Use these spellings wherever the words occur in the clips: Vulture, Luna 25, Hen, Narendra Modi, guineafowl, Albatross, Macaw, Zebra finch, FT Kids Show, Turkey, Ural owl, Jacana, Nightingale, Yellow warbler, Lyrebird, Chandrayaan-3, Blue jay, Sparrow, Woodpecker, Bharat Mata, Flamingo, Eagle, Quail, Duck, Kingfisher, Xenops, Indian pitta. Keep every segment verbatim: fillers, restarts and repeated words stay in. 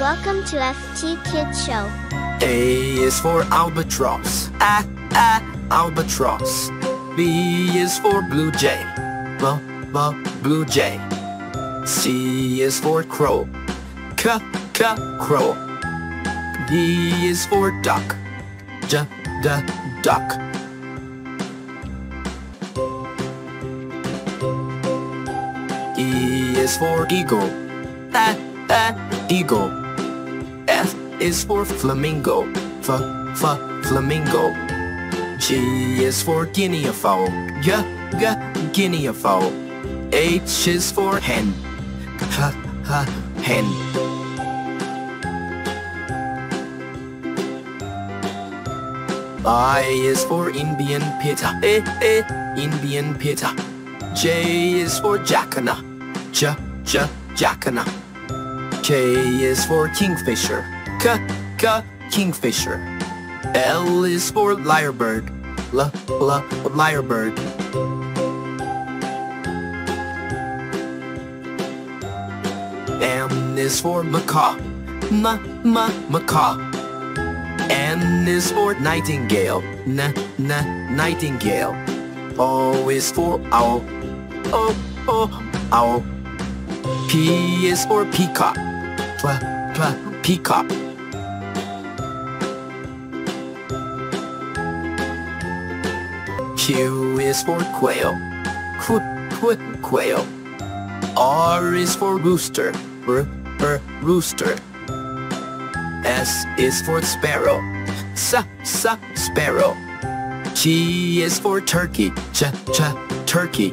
Welcome to F T Kids Show. A is for albatross, ah, ah, albatross. B is for blue jay, b, b, blue jay. C is for crow, c, c, crow. D is for duck, j, d, duck. E is for eagle, ah, ah, eagle. F is for flamingo, f, f, flamingo. G is for guineafowl, g, g, guineafowl. H is for hen, h, h, hen. I is for Indian pitta, eh, eh, Indian pitta. J is for jacana, j, j, jacana. K is for kingfisher, k, k, kingfisher. L is for lyrebird, l, l, lyrebird. M is for macaw, m, m, macaw. N is for nightingale, n, n, nightingale. O is for owl, o, o, owl. P is for peacock, p, p, peacock. Q is for quail, qu, qu, quail. R is for rooster, r, r, rooster. S is for sparrow, s, s, sparrow. T is for turkey, ch, ch, turkey.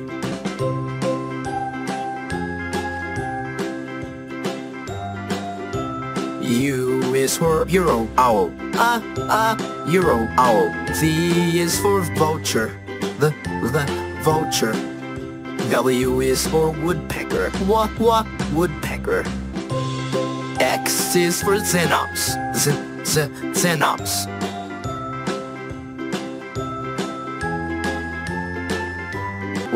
U is for Ural owl, ah, ah, Ural owl. V is for vulture, the, the, vulture. W is for woodpecker, wah, wah, woodpecker. X is for Xenops, z, z, Xenops.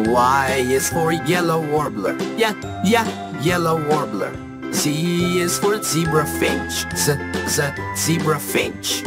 Y is for yellow warbler, yeah, yeah, yellow warbler. Z is for zebra finch, z, z, zebra finch.